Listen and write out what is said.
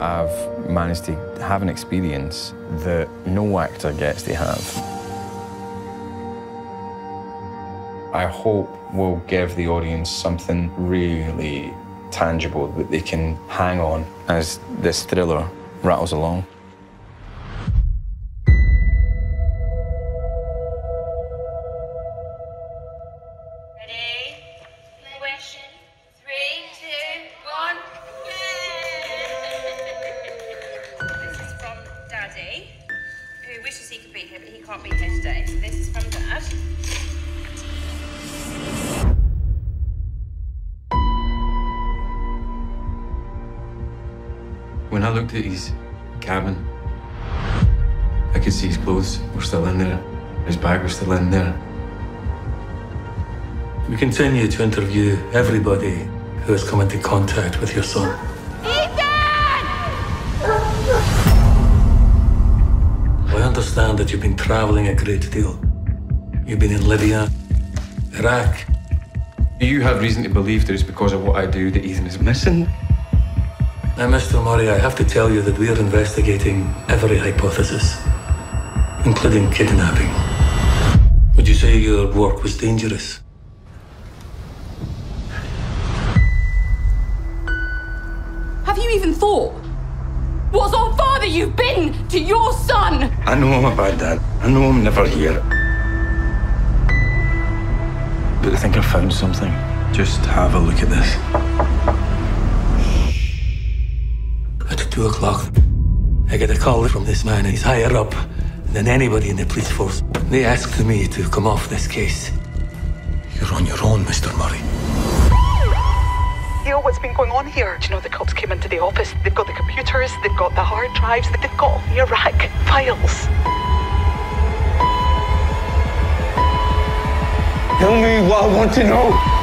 I've managed to have an experience that no actor gets to have. I hope we'll give the audience something really tangible that they can hang on as this thriller rattles along. Ready? Question. 3, 2, 1. This is from Daddy, who wishes he could be here, but he can't be here today. So this is from Dad. When I looked at his cabin, I could see his clothes were still in there, his bag was still in there. We continue to interview everybody who has come into contact with your son. Ethan! I understand that you've been travelling a great deal. You've been in Libya, Iraq. Do you have reason to believe that it's because of what I do that Ethan is missing? Now, Mr. Murray, I have to tell you that we are investigating every hypothesis, including kidnapping. Would you say your work was dangerous? Have you even thought what sort of father you've been to your son? I know I'm a bad dad. I know I'm never here. But I think I found something. Just have a look at this. 2 o'clock, I get a call from this man. He's higher up than anybody in the police force. They asked me to come off this case. You're on your own, Mr. Murray. You know what's been going on here? Do you know the cops came into the office? They've got the computers, they've got the hard drives, they've got the Iraq files. Tell me what I want to know.